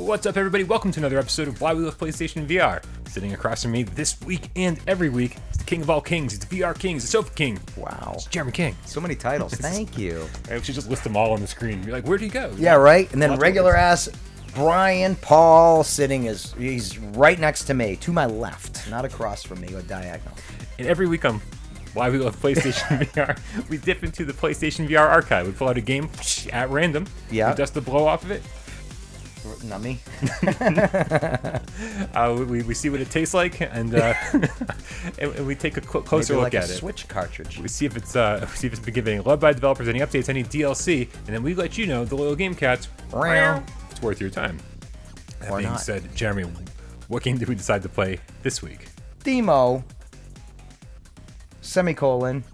What's up, everybody? Welcome to another episode of Why We Love PlayStation VR. Sitting across from me this week and every week, it's the king of all kings, it's VR Kings, it's Sofa King. Wow. It's Jeremy King. So many titles. Thank you. We should just list them all on the screen. You're like, where do you go? Yeah, right? And then regular ass Brian Paul sitting as, he's right next to me, to my left, not across from me, or diagonal. And every week I'm Why We Love PlayStation VR, we dip into the PlayStation VR archive. We pull out a game at random. Yeah. We dust the blow off of it. Not me. we see what it tastes like, and we take a closer look at it. Switch cartridge. We see if it's been given love by developers, any updates, any DLC, and then we let you know, the loyal game cats, it's worth your time. That being said, Jeremy, what game did we decide to play this week? Deemo. Semicolon.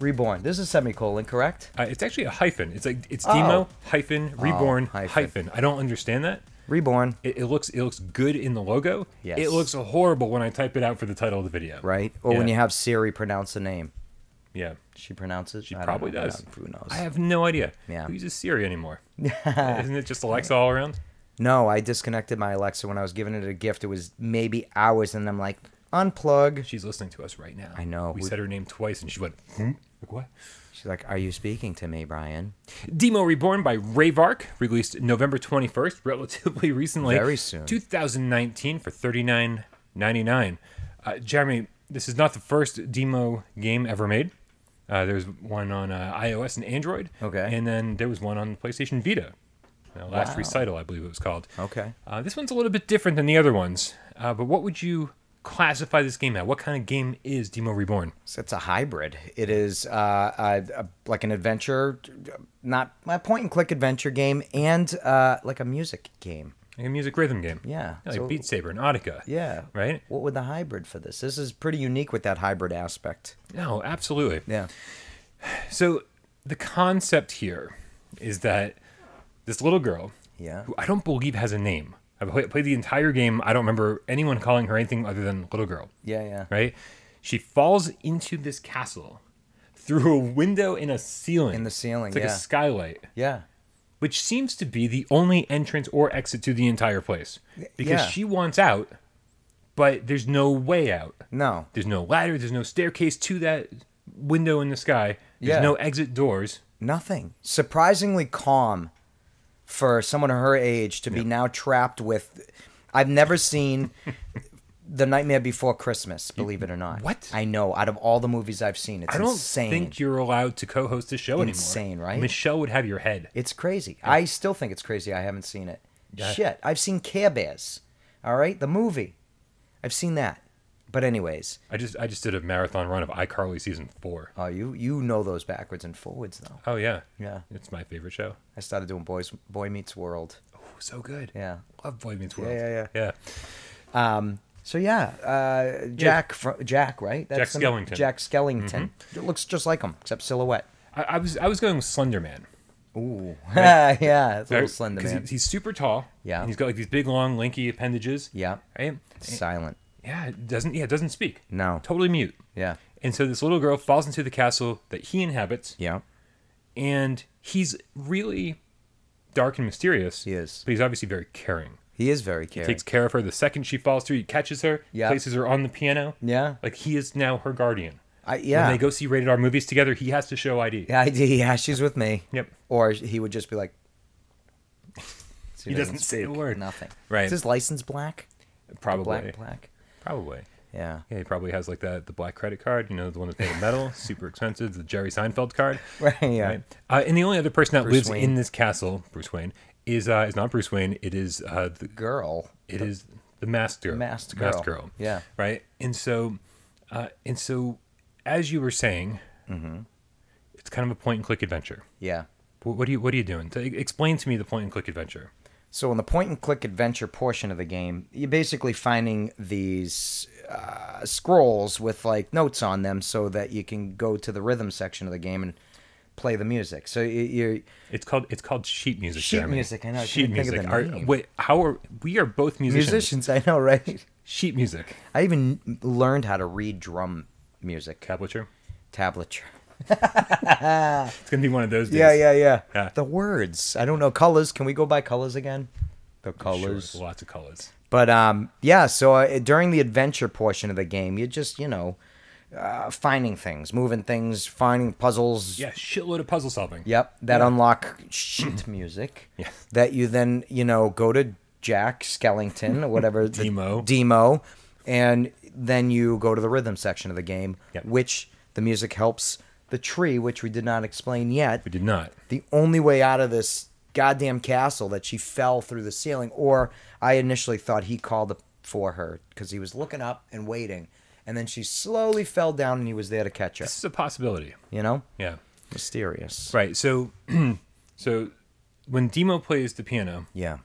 Reborn. This is semicolon, correct? It's actually a hyphen. It's like it's Deemo hyphen Reborn hyphen. I don't understand that. Reborn. It looks good in the logo. Yes. It looks horrible when I type it out for the title of the video. Right. Or when you have Siri pronounce the name. Yeah. She pronounces. She probably does. Who knows? I have no idea. Yeah. Who uses Siri anymore? Isn't it just Alexa all around? No, I disconnected my Alexa when I was giving it a gift. It was maybe hours, and I'm like, unplug. She's listening to us right now. I know. We said her name twice, and she went. Hmm? Like what? She's like, are you speaking to me, Brian? Deemo Reborn by Rayvark, released November 21st, relatively recently. Very soon. 2019 for $39.99. Jeremy, this is not the first Deemo game ever made. There's one on iOS and Android. Okay. And then there was one on PlayStation Vita. Last Recital, I believe it was called. Okay. This one's a little bit different than the other ones. But what would you classify this game at? What kind of game is Deemo Reborn? So it's a hybrid. It is like an adventure, not a point-and-click adventure game, and like a music game. Like a music rhythm game. Yeah. Yeah, like Beat Saber and Audica. Yeah. Right? What would the hybrid for this? This is pretty unique with that hybrid aspect. No, absolutely. Yeah. So the concept here is that this little girl, who I don't believe has a name. I've played the entire game. I don't remember anyone calling her anything other than little girl. Yeah, yeah. Right? She falls into this castle through a window in a ceiling. In the ceiling, It's like a skylight. Yeah. Which seems to be the only entrance or exit to the entire place. Because she wants out, but there's no way out. No. There's no ladder. There's no staircase to that window in the sky. There's no exit doors. Nothing. Surprisingly calm. For someone her age to be now trapped with, I've never seen The Nightmare Before Christmas, believe it or not. What? I know. Out of all the movies I've seen, it's insane. I don't think you're allowed to co-host a show anymore. Insane, right? Michelle would have your head. It's crazy. Yeah. I still think it's crazy. I haven't seen it. Yeah. Shit. I've seen Care Bears. All right? The movie. I've seen that. But anyways, I just did a marathon run of iCarly season 4. Oh, you know those backwards and forwards though. Oh yeah, yeah. It's my favorite show. I started doing Boy Meets World. Oh, so good. Yeah, love Boy Meets World. Yeah, yeah, yeah. Yeah. So yeah, Jack, right? That's Jack Skellington. Jack Skellington. Mm-hmm. It looks just like him, except silhouette. I was going with Slenderman. Ooh, right? Yeah, it's a little Slenderman. Because he's super tall. Yeah, and he's got like these big, long, lanky appendages. Yeah, right. Silent. Yeah, it doesn't speak. No. Totally mute. Yeah. And so this little girl falls into the castle that he inhabits. Yeah. And he's really dark and mysterious. He is. But he's obviously very caring. He is very caring. He takes care of her. The second she falls through, he catches her, places her on the piano. Yeah. Like he is now her guardian. When they go see rated R movies together, he has to show ID. ID, yeah, she's with me. Yep. Or he would just be like he doesn't say a word. Nothing. Right. Is his license black? Probably. Black. Probably. Yeah. Yeah, he probably has like the black credit card, you know, the one that's made of metal, super expensive, the Jerry Seinfeld card. Right, yeah. Right? And the only other person that lives in this castle, Bruce Wayne, is not Bruce Wayne, it is the girl. It is the masked girl. Masked girl. Yeah. Right? And so as you were saying, it's kind of a point and click adventure. Yeah. What are you doing? Explain to me the point and click adventure. So in the point-and-click adventure portion of the game, you're basically finding these scrolls with, like, notes on them so that you can go to the rhythm section of the game and play the music. So you're... It's called sheet music, Jeremy. Sheet music, I know. Sheet music. We are both musicians. Musicians, I know, right? Sheet music. I even learned how to read drum music. Tablature. It's gonna be one of those days. Yeah, yeah, yeah. The words. I don't know. Colors. Can we go by colors again? the colors. Sure, lots of colors. But yeah, so during the adventure portion of the game, you're just, you know, finding things, moving things, finding puzzles. Yeah, shitload of puzzle solving. Yep, that unlock sheet music. Yeah. That you then, you know, go to Jack Skellington or whatever. Deemo. Deemo. And then you go to the rhythm section of the game, yep. which the music helps the tree, which we did not explain yet. We did not. The only way out of this goddamn castle that she fell through the ceiling, or I initially thought he called for her because he was looking up and waiting, and then she slowly fell down and he was there to catch her. This is a possibility. You know? Yeah. Mysterious. Right. So, so when Deemo plays the piano, yeah,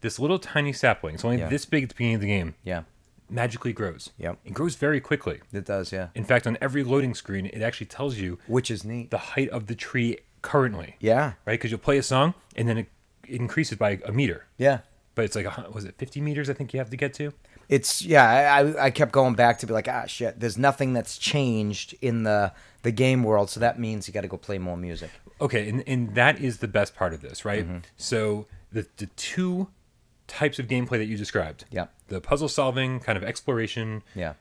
this little tiny sapling, it's only yeah. this big at the beginning of the game. Yeah. Magically grows. Yep. It grows very quickly. It does, yeah. In fact, on every loading screen, it actually tells you, which is neat, the height of the tree currently. Yeah. Right? Because you'll play a song, and then it increases by a meter. Yeah. But it's like, was it 50 meters I think you have to get to? It's, yeah, I kept going back to be like, ah, shit, there's nothing that's changed in the game world, so that means you got to go play more music. Okay, and that is the best part of this, right? Mm-hmm. So the two types of gameplay that you described. Yeah. The puzzle solving, kind of exploration, yeah.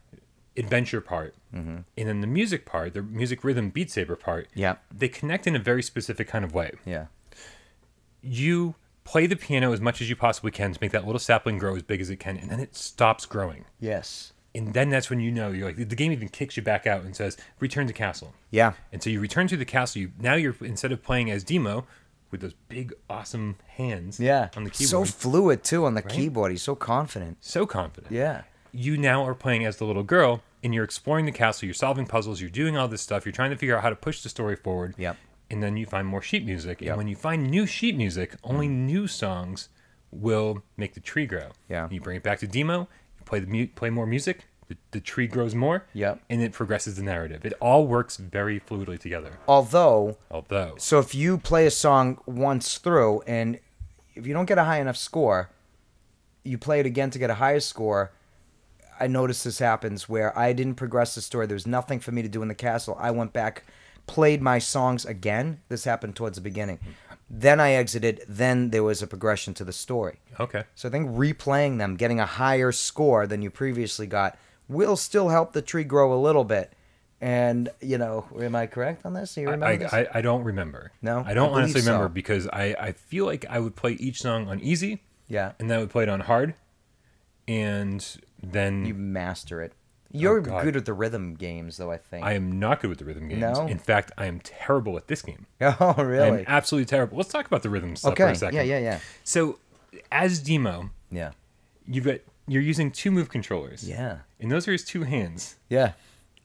adventure part. Mm-hmm. And then the music part, the music rhythm Beat Saber part, yeah. they connect in a very specific kind of way. Yeah. You play the piano as much as you possibly can to make that little sapling grow as big as it can, and then it stops growing. Yes. And then that's when you know, you're like, the game even kicks you back out and says, return to castle. Yeah. And so you return to the castle. Now you're, instead of playing as Deemo, with those big, awesome hands yeah. on the keyboard. So fluid, too, on the right? keyboard. He's so confident. So confident. Yeah. You now are playing as the little girl, and you're exploring the castle. You're solving puzzles. You're doing all this stuff. You're trying to figure out how to push the story forward. Yep. And then you find more sheet music. Yep. And when you find new sheet music, only new songs will make the tree grow. Yeah. And you bring it back to Deemo. You play, play more music. The tree grows more, yep. and it progresses the narrative. It all works very fluidly together. Although. So if you play a song once through, and if you don't get a high enough score, you play it again to get a higher score. I noticed this happens where I didn't progress the story. There was nothing for me to do in the castle. I went back, played my songs again. This happened towards the beginning. Then I exited. Then there was a progression to the story. Okay. So I think replaying them, getting a higher score than you previously got, will still help the tree grow a little bit. And, you know, am I correct on this? Do you remember this? I don't remember. No? I don't honestly remember because I feel like I would play each song on easy. Yeah. And then I would play it on hard. And then... You master it. You're good at the rhythm games, though, I think. I am not good with the rhythm games. No? In fact, I am terrible at this game. Oh, really? I'm absolutely terrible. Let's talk about the rhythm stuff for a second. Yeah. So, as Deemo, yeah. you've got... You're using two move controllers. Yeah. And those are his two hands. Yeah.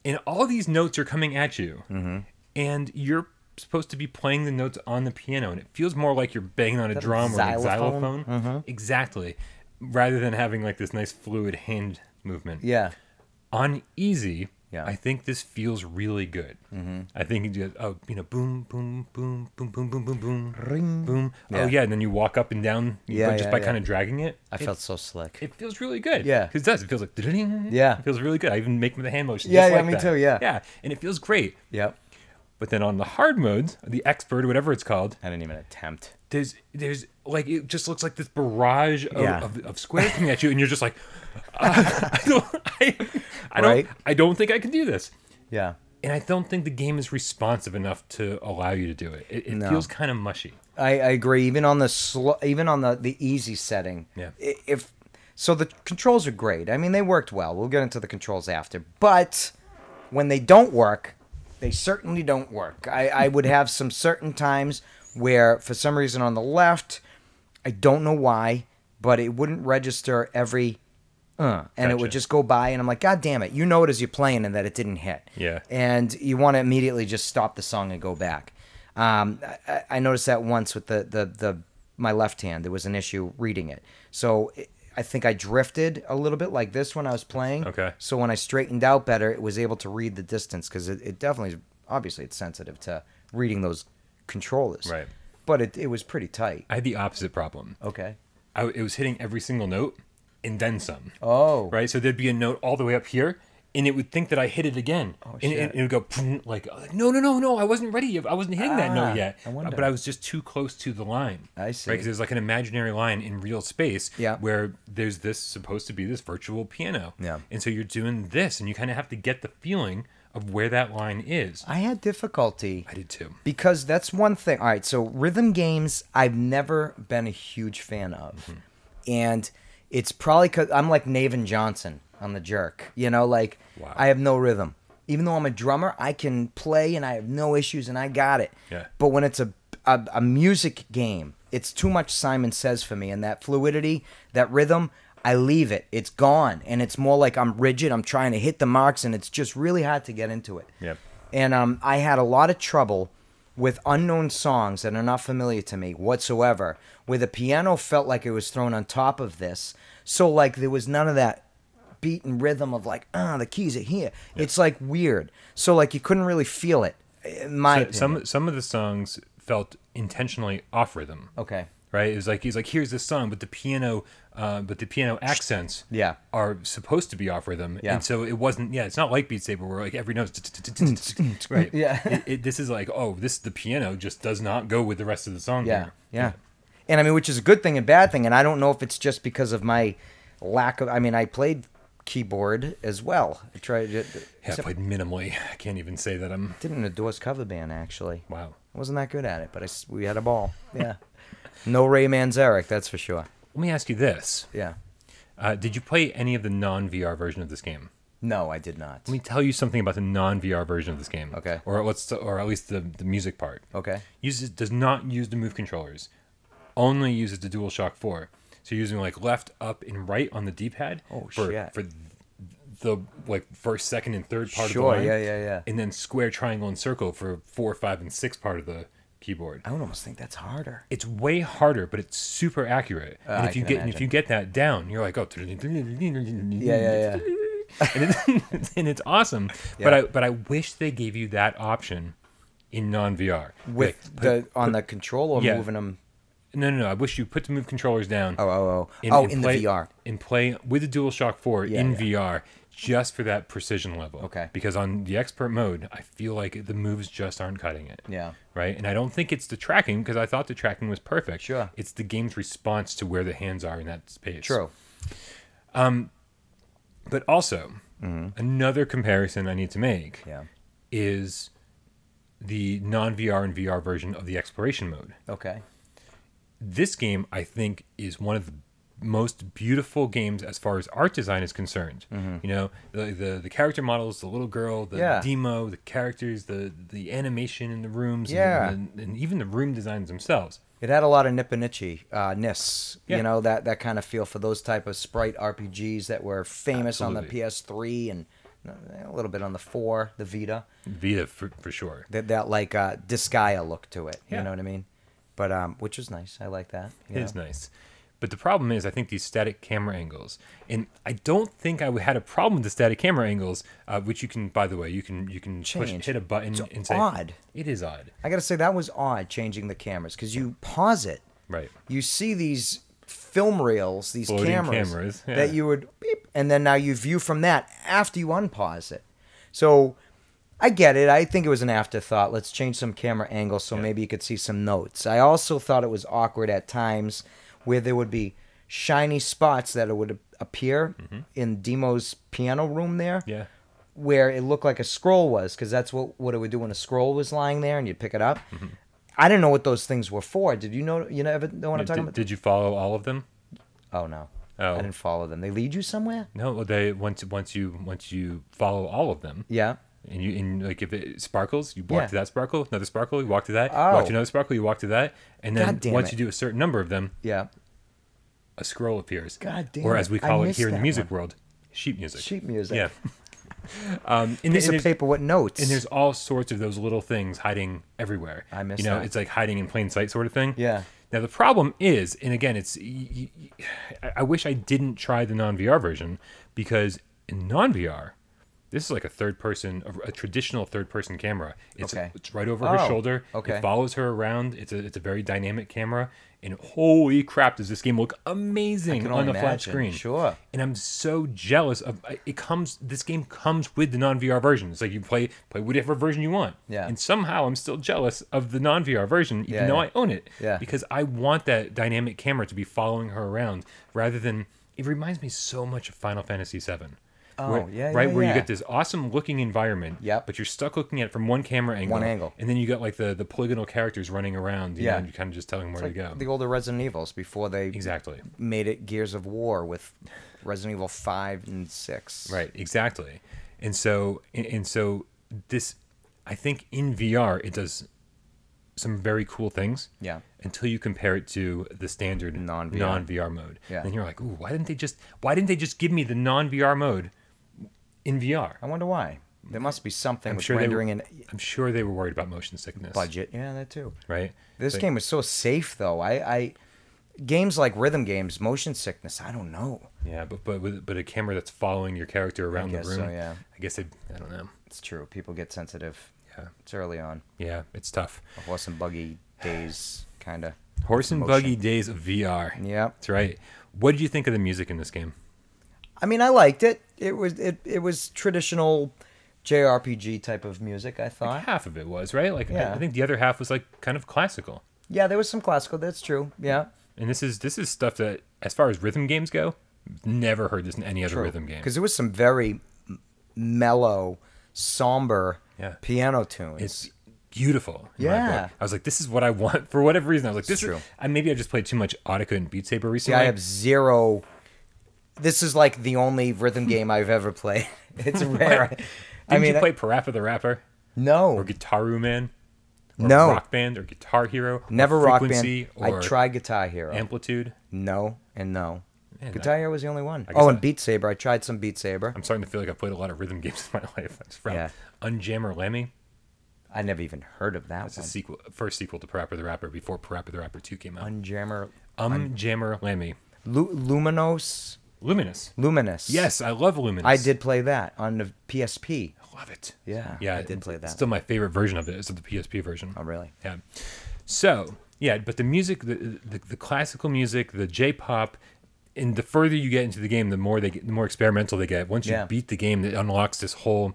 And all these notes are coming at you. Mm-hmm. And you're supposed to be playing the notes on the piano. And it feels more like you're banging on a drum or a xylophone. Mm-hmm. Exactly. Rather than having like this nice fluid hand movement. Yeah. On easy, yeah. I think this feels really good. Mm-hmm. I think you do, you know, boom, boom, boom, boom, boom, boom, boom, boom, ring, boom. Yeah. Oh, yeah, and then you walk up and down just by kind of dragging it. I felt so slick. It feels really good. Yeah. Because it does. It feels like, da-da-ding. Yeah. It feels really good. I even make the hand motion. Yeah, like me too, yeah. Yeah, and it feels great. Yep. But then on the hard modes, the expert, whatever it's called. I didn't even attempt. There's like, it just looks like this barrage of squares coming at you, and you're just like, I don't think I can do this. Yeah. And I don't think the game is responsive enough to allow you to do it. It feels kind of mushy. I agree. Even on the even on the easy setting. Yeah. So the controls are great. I mean, they worked well. We'll get into the controls after. But when they don't work, they certainly don't work. I would have some certain times where, for some reason on the left, I don't know why, but it wouldn't register every... and it would just go by, and I'm like, God damn it. You know it as you're playing and that it didn't hit. Yeah. And you want to immediately just stop the song and go back. I noticed that once with my left hand. There was an issue reading it. So I think I drifted a little bit like this when I was playing. Okay. So when I straightened out better, it was able to read the distance because it definitely, obviously it's sensitive to reading those controllers. Right. But it was pretty tight. I had the opposite problem. Okay. It was hitting every single note. And then some. Oh. Right? So there'd be a note all the way up here, and it would think that I hit it again. Oh, shit. And it would go like, no, I wasn't ready. I wasn't hitting that note yet. I wonder. But I was just too close to the line. I see. Right? Because there's like an imaginary line in real space where there's this supposed to be this virtual piano. Yeah. And so you're doing this, and you kind of have to get the feeling of where that line is. I had difficulty. I did too. Because that's one thing. All right, so rhythm games, I've never been a huge fan of. Mm-hmm. And it's probably because I'm like Navin Johnson on The Jerk. You know, like, wow. I have no rhythm. Even though I'm a drummer, I can play and I have no issues and I got it. Yeah. But when it's a music game, it's too much Simon Says for me. And that fluidity, that rhythm, I leave it. It's gone. And it's more like I'm rigid. I'm trying to hit the marks and it's just really hard to get into it. Yep. And I had a lot of trouble with unknown songs that are not familiar to me whatsoever, where the piano felt like it was thrown on top of this. So, like, there was none of that beat and rhythm of, like, the keys are here. Yeah. It's, like, weird. So, like, you couldn't really feel it, in my opinion. Some of the songs felt intentionally off rhythm. Okay. Right? It was like, he's like, here's this song, but the piano accents are supposed to be off rhythm. Yeah. And so it wasn't, it's not like Beat Saber where like every note is right. Yeah. This is like, oh, this, the piano just does not go with the rest of the song. Yeah. Yeah. And I mean, which is a good thing and bad thing. And I don't know if it's just because of my lack of, I mean, I played keyboard as well. I tried to, I played minimally. I can't even say that I did in a Doors cover band, actually. Wow. I wasn't that good at it, but we had a ball. Yeah. No Ray Manzarek, that's for sure. Let me ask you this. Yeah. Did you play any of the non-VR version of this game? No, I did not. Let me tell you something about the non-VR version of this game. Okay. Or at least the music part. Okay. Does not use the Move controllers. Only uses the DualShock 4. So you're using like left, up, and right on the D-pad. Oh, shit. For the like first, second, and third part of the line. Yeah. And then square, triangle, and circle for 4, 5, and 6 part of the keyboard. I would almost think that's harder. It's way harder, but it's super accurate. And if you get that down, you're like, oh, yeah. And it's awesome. Yeah. But I wish they gave you that option in non-VR with like, on the control or moving them. No. I wish you put the Move controllers down. In the VR and play with the DualShock 4 in VR. Just for that precision level. Okay. Because on the expert mode, I feel like the moves just aren't cutting it. Yeah. Right? And I don't think it's the tracking, because I thought the tracking was perfect. Sure. It's the game's response to where the hands are in that space. True. But also, another comparison I need to make is the non-VR and VR version of the exploration mode. Okay. This game, I think, is one of the most beautiful games as far as art design is concerned. You know, the character models, the little girl, the Deemo, the characters, the animation in the rooms, and even the room designs themselves. It had a lot of nipponichi-ness, you know, that kind of feel for those type of sprite RPGs that were famous on the PS3 and a little bit on the 4, the Vita. Vita, for sure. That like, Disgaea look to it, you know what I mean? But, which is nice, I like that. It is nice. But the problem is, I think these static camera angles, and I don't think I had a problem with the static camera angles, which you can, by the way, you can hit a button. It's odd. It is odd. I gotta say that was odd, changing the cameras, because you pause it. Right. You see these film reels, these floating cameras that you would, beep, and then now you view from that after you unpause it. So I get it. I think it was an afterthought. Let's change some camera angles so maybe you could see some notes. I also thought it was awkward at times, where there would be shiny spots that it would appear in Deemo's piano room there, where it looked like a scroll was, because that's what it would do when a scroll was lying there and you'd pick it up. I didn't know what those things were for. Did you know? You never know what I'm talking about? Did you follow all of them? Oh no, I didn't follow them. They lead you somewhere? No, they once you follow all of them. Yeah. And like if it sparkles, you walk to that sparkle, another sparkle, you walk to that, you walk to another sparkle, you walk to that, and then once you do a certain number of them, a scroll appears. God damn! Or as we call it here in the music world, sheet music. Sheet music. Yeah. Piece of paper with notes. And there's all sorts of those little things hiding everywhere. I miss that. You know, it's like hiding in plain sight sort of thing. Yeah. Now the problem is, and again, it's I wish I didn't try the non-VR version, because in non-VR, This is like a third-person, a traditional third-person camera. It's right over her shoulder. Okay. It follows her around. It's a very dynamic camera. And holy crap, does this game look amazing on a flat screen. Sure. And I'm so jealous of it. This game comes with the non-VR version. It's like you play whatever version you want. Yeah. And somehow I'm still jealous of the non-VR version, even though I own it. Yeah. Because I want that dynamic camera to be following her around rather than... It reminds me so much of Final Fantasy VII. Oh, where you get this awesome looking environment, but you're stuck looking at it from one camera angle. And then you got like the polygonal characters running around, you know, and you're kind of just telling them where to go. The older Resident Evils before they made it Gears of War with Resident Evil 5 and 6. Right, exactly. And so this, I think in VR, it does some very cool things. Yeah. Until you compare it to the standard non-VR mode. Yeah. Then you're like, ooh, why didn't they just give me the non-VR mode in VR? I wonder why. There must be something I'm sure they were worried about motion sickness. Budget. Yeah, that too. Right? This game was so safe though. Games like rhythm games, motion sickness, I don't know. Yeah, but a camera that's following your character around the room. So, yeah. I guess I don't know. It's true. People get sensitive. Yeah. It's early on. Yeah, it's tough. A horse and buggy days kind of. Horse and buggy days of VR. Yeah. That's right. What did you think of the music in this game? I mean, I liked it. It was traditional JRPG type of music, I thought. Like half of it was, right? Like I think the other half was like kind of classical. Yeah, there was some classical, that's true. Yeah. And this is stuff that as far as rhythm games go, never heard this in any other rhythm game. Because there was some very mellow, somber piano tunes. It's beautiful. Yeah. I was like, this is what I want. For whatever reason, I was like, this is true. Maybe I just played too much Audica and Beat Saber recently. Yeah, I have zero. This is like the only rhythm game I've ever played. It's rare. Did you play Parappa the Rapper? No. Or Guitar Man? Or Rock Band? Or Guitar Hero? Never Rock Band. I tried Guitar Hero. Amplitude? No and no. Man, Guitar Hero was the only one. And Beat Saber. I tried some Beat Saber. I'm starting to feel like I've played a lot of rhythm games in my life. It's from UmJammer Lammy. I never even heard of that. It's a sequel, first sequel to Parappa the Rapper before Parappa the Rapper 2 came out. UmJammer Lammy. Luminous. Yes, I love Luminous. I did play that on the PSP. I love it. Yeah, yeah, I did play that. Still my favorite version of it is the PSP version. Oh, really? Yeah. So, yeah, but the music, the classical music, the J-pop. And the further you get into the game, the more experimental they get. Once you beat the game, it unlocks this whole,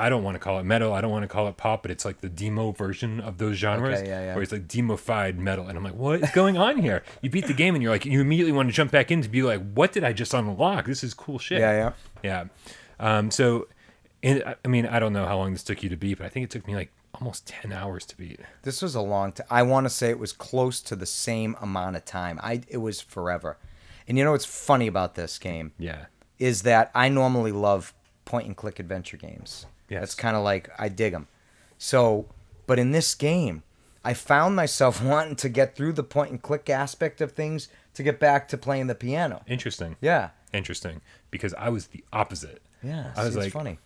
I don't want to call it metal, I don't want to call it pop, but it's like the Deemo version of those genres, where it's like Deemo-fied metal. And I'm like, what is going on here? You beat the game and you're like, you immediately want to jump back in to be like, what did I just unlock? This is cool shit. Yeah, yeah. Yeah. I mean, I don't know how long this took you to beat, but I think it took me like almost 10 hours to beat. This was a long time. I want to say it was close to the same amount of time. It was forever. And you know what's funny about this game? Yeah. Is that I normally love point-and-click adventure games. Yes. That's kind of like, I dig them. So, but in this game, I found myself wanting to get through the point-and-click aspect of things to get back to playing the piano. Interesting. Yeah. Interesting. Because I was the opposite. Yeah. I was like, funny.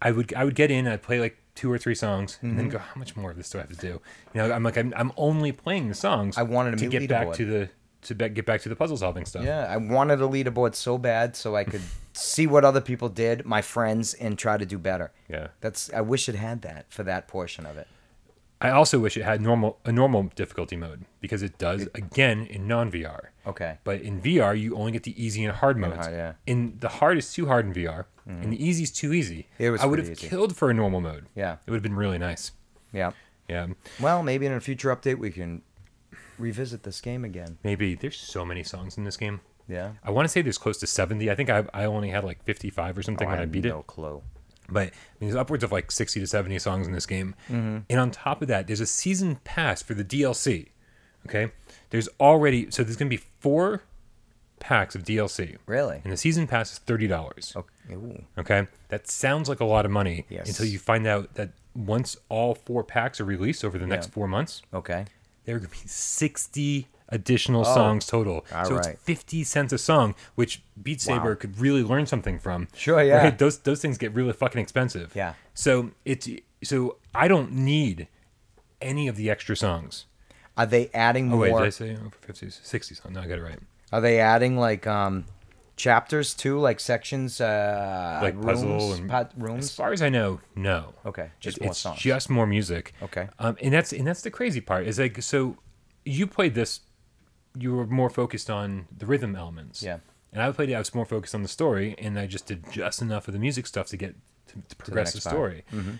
I would get in and I'd play like 2 or 3 songs and then go, how much more of this do I have to do? You know, I'm like, I'm only playing the songs I wanted to get back to the... get back to the puzzle-solving stuff. Yeah, I wanted a leaderboard so bad so I could see what other people did, my friends, and try to do better. Yeah. I wish it had that for that portion of it. I also wish it had a normal difficulty mode, because it does, again, in non-VR. Okay. But in VR, you only get the easy and hard modes. And the hard is too hard in VR, and the easy is too easy. It was I would have killed for a normal mode. Yeah. It would have been really nice. Yeah. Yeah. Well, maybe in a future update we can... revisit this game again. Maybe. There's so many songs in this game. Yeah. I want to say there's close to 70. I think I only had like 55 or something when I beat it. No clue. But I mean, there's upwards of like 60 to 70 songs in this game. And on top of that, there's a season pass for the DLC. Okay? There's already... So there's going to be 4 packs of DLC. Really? And the season pass is $30. Okay. Ooh. Okay? That sounds like a lot of money until you find out that once all 4 packs are released over the next 4 months... Okay. There are going to be 60 additional songs total. So it's 50 cents a song, which Beat Saber could really learn something from. Sure, yeah. Right? Those things get really fucking expensive. Yeah. So I don't need any of the extra songs. Are they adding more? Oh, wait, did I say over 50? 60 songs. No, I got it right. Are they adding like chapters too, like sections, like puzzle rooms, and rooms? As far as I know, no. Okay, it's songs. Just more music. Okay, and that's the crazy part is like, so you played this, you were more focused on the rhythm elements. Yeah. And I played it. I was more focused on the story, and I just did just enough of the music stuff to get to progress the story. Mm-hmm.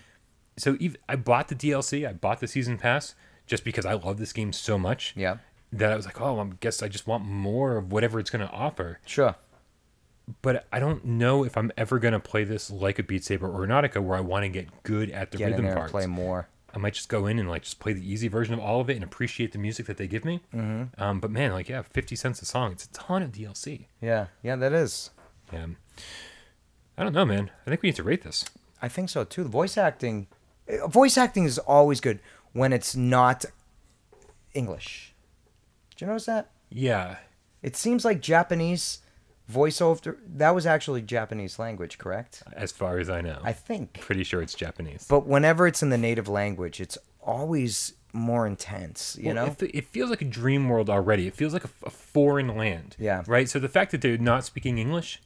So even, I bought the DLC. I bought the season pass just because I love this game so much. Yeah. That I was like, oh, I guess I just want more of whatever it's going to offer. Sure. But I don't know if I'm ever going to play this like a Beat Saber or an Audica, where I want to get good at the rhythm parts. And play more. I might just go in and like just play the easy version of all of it and appreciate the music that they give me. Mm-hmm. But man, like, yeah, 50 cents a song. It's a ton of DLC. Yeah. Yeah, that is. Yeah. I don't know, man. I think we need to rate this. I think so too. The voice acting is always good when it's not English. You notice that? Yeah. It seems like Japanese voiceover, that was actually Japanese language, correct? As far as I know. I think. Pretty sure it's Japanese. But whenever it's in the native language, it's always more intense, you know? It feels like a dream world already. It feels like a foreign land. Yeah. Right? So the fact that they're not speaking English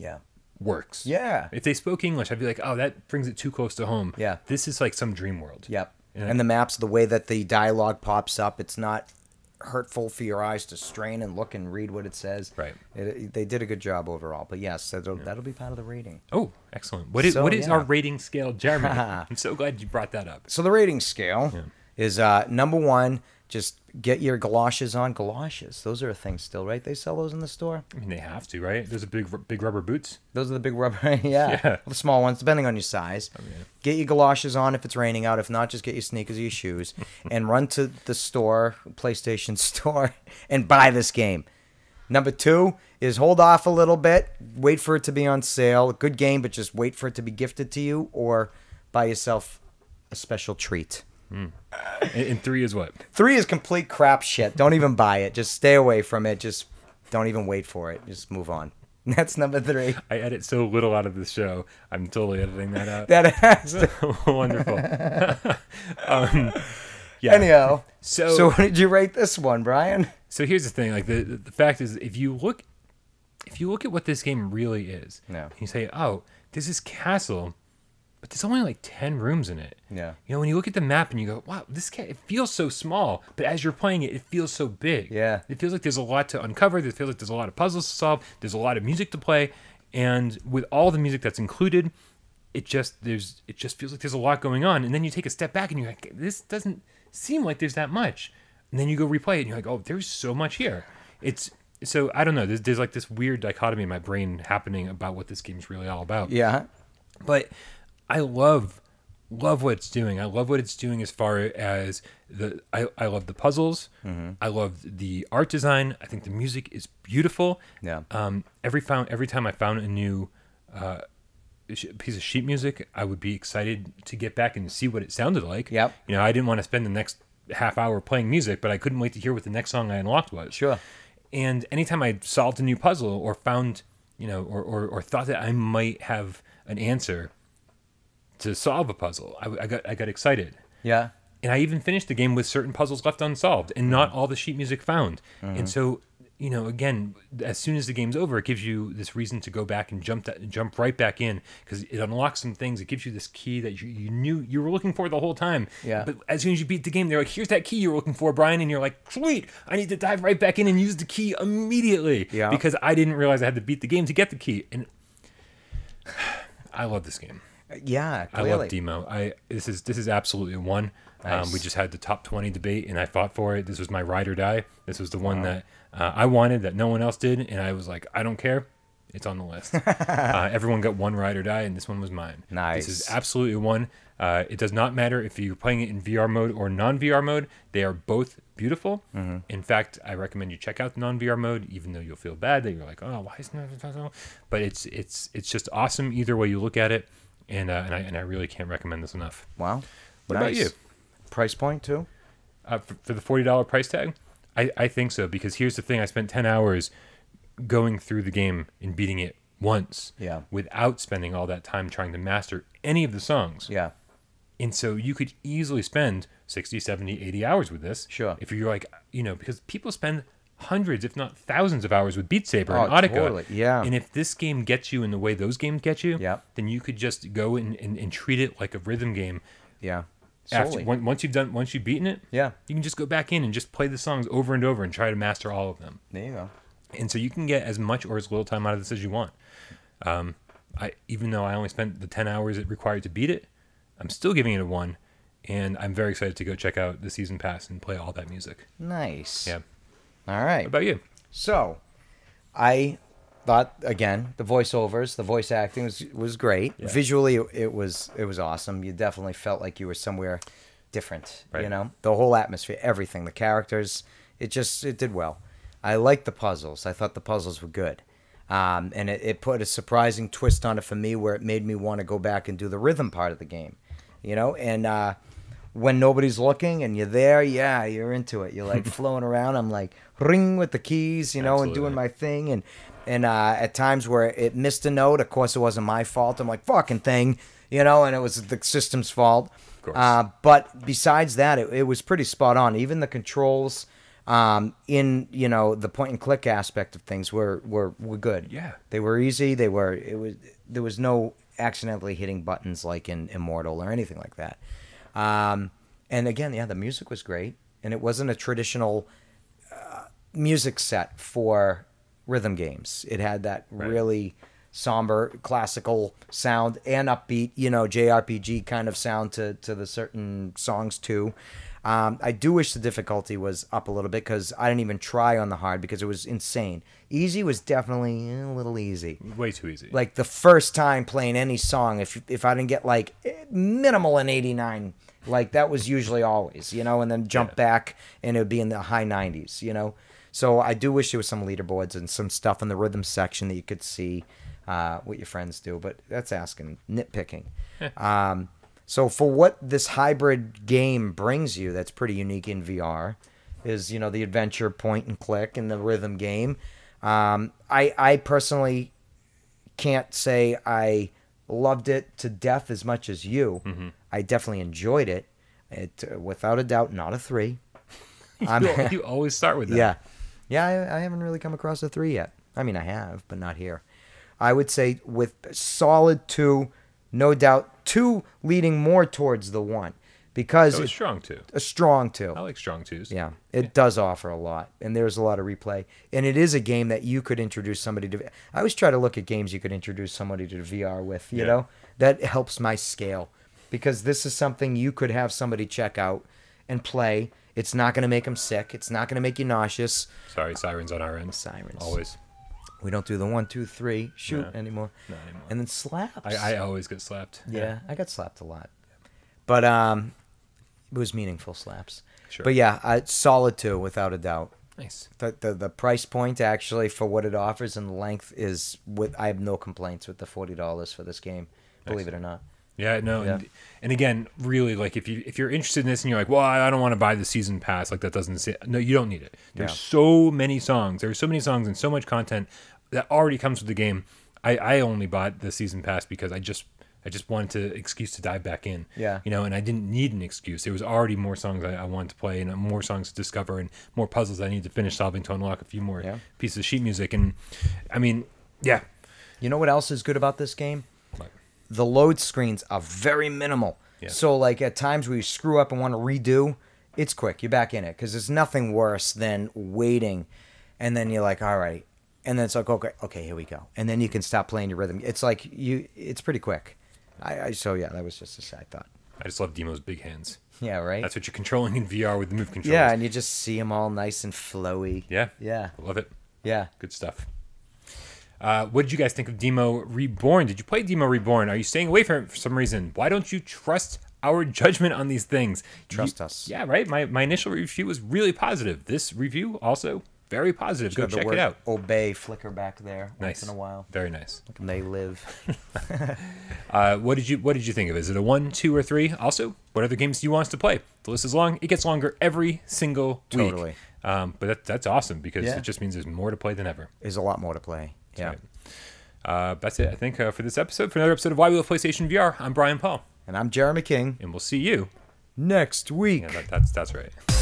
works. Yeah. If they spoke English, I'd be like, oh, that brings it too close to home. Yeah. This is like some dream world. Yep. And the maps, the way that the dialogue pops up, it's not hurtful for your eyes to strain and look and read what it says. Right. They did a good job overall. But yes, that'll be part of the rating. Oh, excellent. What is our rating scale, Jeremy? I'm so glad you brought that up. So the rating scale is number 1, just get your galoshes on. Galoshes, those are a thing still, right? They sell those in the store. I mean, they have to, right? Those are big rubber boots. Those are the big rubber, yeah. The small ones, depending on your size. Oh, yeah. Get your galoshes on if it's raining out. If not, just get your sneakers or your shoes and run to the store, PlayStation store, and buy this game. Number 2 is hold off a little bit. Wait for it to be on sale. Good game, but just wait for it to be gifted to you or buy yourself a special treat. Mm. And 3 is what? 3 is complete crap shit. Don't even buy it. Just stay away from it. Just don't even wait for it. Just move on. That's number 3. I edit so little out of this show. I'm totally editing that out. That has to. Wonderful. Yeah. Anyhow, so what did you rate this one, Brian? So here's the thing. Like the fact is, if you look at what this game really is, and you say, oh, there's this castle, but there's only like 10 rooms in it. Yeah. You know, when you look at the map and you go, wow, it feels so small. But as you're playing it, it feels so big. Yeah. It feels like there's a lot to uncover. It feels like there's a lot of puzzles to solve. There's a lot of music to play. And with all the music that's included, it just feels like there's a lot going on. And then you take a step back and you're like, this doesn't seem like there's that much. And then you go replay it and you're like, oh, there's so much here. So I don't know. There's like this weird dichotomy in my brain happening about what this game's really all about. Yeah. But I love what it's doing. I love what it's doing as far as I love the puzzles. Mm-hmm. I love the art design. I think the music is beautiful. Yeah. Every time I found a new piece of sheet music, I would be excited to get back and see what it sounded like. Yep. You know, I didn't want to spend the next half hour playing music, but I couldn't wait to hear what the next song I unlocked was. Sure. And anytime I solved a new puzzle or found, you know, or thought that I might have an answer to solve a puzzle, I got excited. Yeah. And I even finished the game with certain puzzles left unsolved and not all the sheet music found. Mm-hmm. And so, you know, again, as soon as the game's over, it gives you this reason to go back and jump right back in, because it unlocks some things. It gives you this key that you knew you were looking for the whole time. Yeah. But as soon as you beat the game, they're like, here's that key you were looking for, Brian. And you're like, sweet, I need to dive right back in and use the key immediately. Yeah. Because I didn't realize I had to beat the game to get the key. And I love this game. Yeah, clearly. I love Deemo. This is absolutely one. Nice. We just had the top 20 debate, and I fought for it. This was my ride or die. This was the one that I wanted that no one else did, and I was like, I don't care. It's on the list. Everyone got one ride or die, and this one was mine. Nice. This is absolutely one. It does not matter if you're playing it in VR mode or non-VR mode. They are both beautiful. Mm-hmm. In fact, I recommend you check out the non-VR mode, even though you'll feel bad that you're like, oh, why isn't it? But it's just awesome either way you look at it. And I really can't recommend this enough. Wow. What about you? Price point too? For the $40 price tag? I think so, because here's the thing. I spent 10 hours going through the game and beating it once. Yeah. Without spending all that time trying to master any of the songs. Yeah. And so you could easily spend 60, 70, 80 hours with this. Sure. If you're like, you know, because people spend hundreds, if not thousands of hours with Beat Saber and Audica. Totally. Yeah. And if this game gets you in the way those games get you, then you could just go and treat it like a rhythm game. Yeah. After, once you've beaten it, you can just go back in and just play the songs over and over and try to master all of them. There you go. And so you can get as much or as little time out of this as you want. Even though I only spent the 10 hours it required to beat it, I'm still giving it a 1, and I'm very excited to go check out the season pass and play all that music. Nice. Yeah. All right. What about you? So, I thought, again, the voiceovers, the voice acting was great. Yeah. Visually, it was awesome. You definitely felt like you were somewhere different. Right. You know, the whole atmosphere, everything, the characters, it did well. I liked the puzzles. I thought the puzzles were good. And it put a surprising twist on it for me, where it made me want to go back and do the rhythm part of the game, you know? And when nobody's looking and you're there, you're into it. You're like flowing around. I'm like ring with the keys, you know, and doing my thing. And at times where it missed a note, of course, it wasn't my fault. I'm like, fucking thing, you know, and it was the system's fault. Of course. But besides that, it was pretty spot on. Even the controls... in, you know, the point and click aspect of things were good. Yeah. They were easy. There was no accidentally hitting buttons like in Immortal or anything like that. And again, the music was great, and it wasn't a traditional music set for rhythm games. It had that really somber classical sound and upbeat, you know, JRPG kind of sound to the certain songs too. I do wish the difficulty was up a little bit, because I didn't even try on the hard because it was insane. Easy was definitely a little easy. Way too easy. Like the first time playing any song, if I didn't get like minimal in 89, like that was usually always, you know, and then jump back and it would be in the high 90s, you know. So I do wish there was some leaderboards and some stuff in the rhythm section that you could see what your friends do, but that's asking, nitpicking. So for what this hybrid game brings you that's pretty unique in VR is, you know, the adventure point and click and the rhythm game. I personally can't say I loved it to death as much as you. Mm-hmm. I definitely enjoyed it. Without a doubt, not a 3. You always start with that. Yeah. Yeah, I haven't really come across a 3 yet. I mean, I have, but not here. I would say with solid 2, no doubt, 2 leading more towards the 1, because so it's strong 2. A strong 2. I like strong 2s. Yeah, it does offer a lot, and there's a lot of replay, and it is a game that you could introduce somebody to. I always try to look at games you could introduce somebody to VR with. You know, that helps my scale, because this is something you could have somebody check out and play. It's not going to make them sick. It's not going to make you nauseous. Sorry, sirens on our end. Sirens always. We don't do the 1, 2, 3 shoot anymore. Not anymore. And then slaps. I always get slapped. Yeah, I got slapped a lot, but it was meaningful slaps. Sure. But yeah, solid 2 without a doubt. Nice. The price point actually for what it offers and length is I have no complaints with the $40 for this game. Believe it or not. Yeah, no, yeah. And again, really, like if you're interested in this and you're like, well, I don't want to buy the season pass, like that doesn't say, no, you don't need it. There's so many songs. There are so many songs and so much content that already comes with the game. I only bought the season pass because I just wanted an excuse to dive back in. Yeah, you know, and I didn't need an excuse. There was already more songs I wanted to play, and more songs to discover, and more puzzles I need to finish solving to unlock a few more pieces of sheet music. And I mean, you know what else is good about this game? The load screens are very minimal. Yeah. So, like, at times where you screw up and want to redo, it's quick. You're back in it, because there's nothing worse than waiting. And then you're like, all right. And then it's like, okay, here we go. And then you can stop playing your rhythm. It's like, it's pretty quick. So, yeah, that was just a side thought. I just love Deemo's big hands. Yeah, right? That's what you're controlling in VR with the move controls. Yeah, and you just see them all nice and flowy. Yeah. Yeah. I love it. Yeah. Good stuff. What did you guys think of Deemo Reborn? Did you play Deemo Reborn? Are you staying away from it for some reason? Why don't you trust our judgment on these things? Trust us. Yeah, right? My initial review was really positive. This review also very positive. Go check it out. Obey flicker back there once in a while. Very nice. They live. What did you think of it? Is it a 1, 2, or 3? Also, what other games do you want us to play? The list is long. It gets longer every single week. Totally. But that's awesome, because it just means there's more to play than ever. There's a lot more to play. Yeah. That's it, I think, for this episode. For another episode of Why We Love PlayStation VR, I'm Brian Paul. And I'm Jeremy King. And we'll see you next week. Yeah, that's right.